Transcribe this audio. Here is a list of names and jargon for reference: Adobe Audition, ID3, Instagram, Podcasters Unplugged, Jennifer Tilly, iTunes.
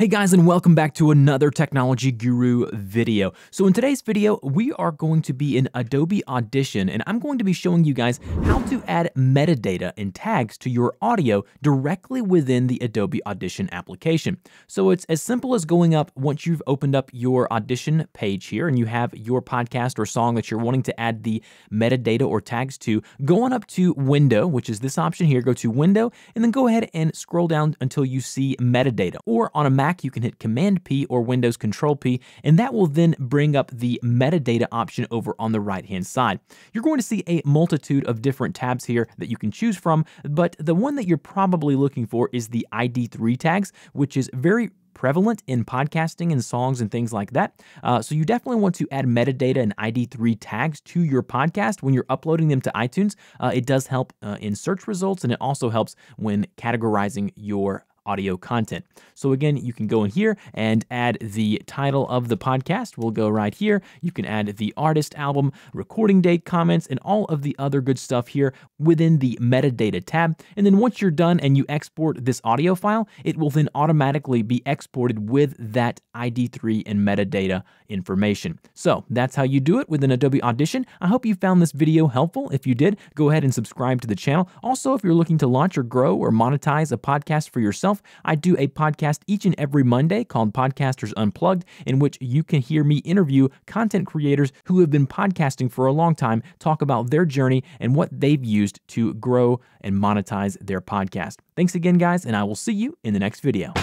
Hey guys, and welcome back to another Technology Guru video. So in today's video, we are going to be in Adobe Audition, and I'm going to be showing you guys how to add metadata and tags to your audio directly within the Adobe Audition application. So it's as simple as going up once you've opened up your Audition page here and you have your podcast or song that you're wanting to add the metadata or tags to, go on up to Window, which is this option here, go to Window, and then go ahead and scroll down until you see metadata. Or on a Mac, you can hit Command P or Windows Control P, and that will then bring up the metadata option over on the right hand side. You're going to see a multitude of different tabs here that you can choose from, but the one that you're probably looking for is the ID3 tags, which is very prevalent in podcasting and songs and things like that. So you definitely want to add metadata and ID3 tags to your podcast when you're uploading them to iTunes. It does help in search results, and it also helps when categorizing your audio content. So again, you can go in here and add the title of the podcast. We'll go right here. You can add the artist, album, recording date, comments, and all of the other good stuff here within the metadata tab. And then once you're done and you export this audio file, it will then automatically be exported with that ID3 and metadata information. So that's how you do it within Adobe Audition. I hope you found this video helpful. If you did, go ahead and subscribe to the channel. Also, if you're looking to launch or grow or monetize a podcast for yourself, I do a podcast each and every Monday called Podcasters Unplugged, in which you can hear me interview content creators who have been podcasting for a long time, talk about their journey and what they've used to grow and monetize their podcast. Thanks again, guys, and I will see you in the next video.